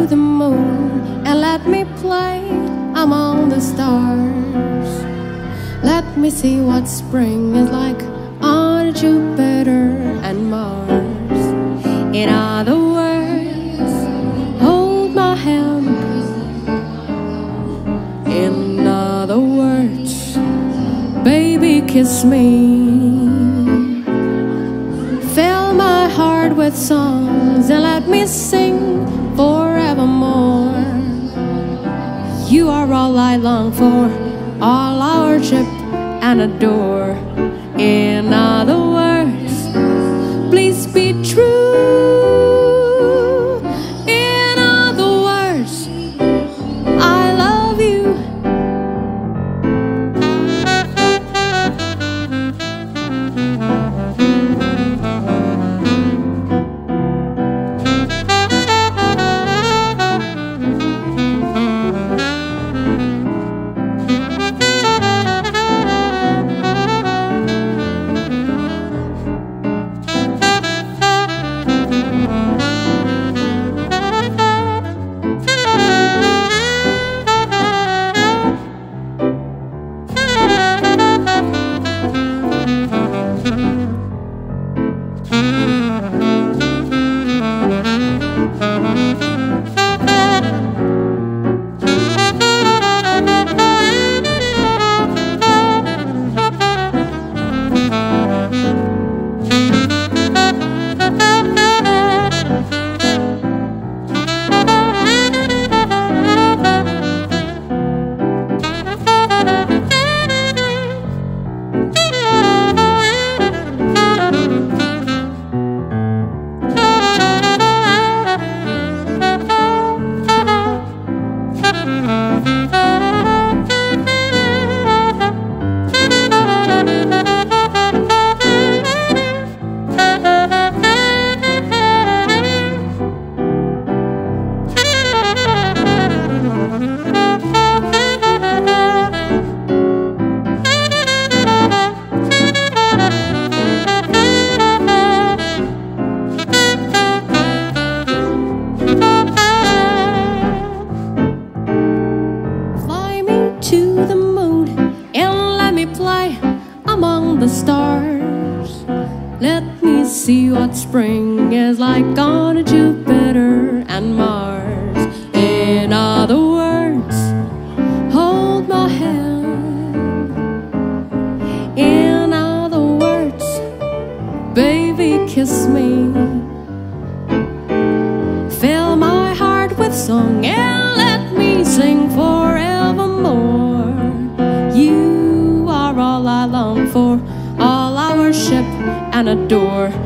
to the moon and let me play among the stars. Let me see what spring is like on Jupiter and Mars. In other words, hold my hand. In other words, baby, kiss me. Fill my heart with songs and let me sing forevermore. You are all I long for, all I worship and adore. In other words, please be true. In other words, I love you. To the moon and let me play among the stars. Let me see what spring is like on Jupiter and Mars. In other words, hold my hand. In other words, baby, kiss me. Fill my heart with song and let me sing forevermore. You are all I long for, all I worship and adore.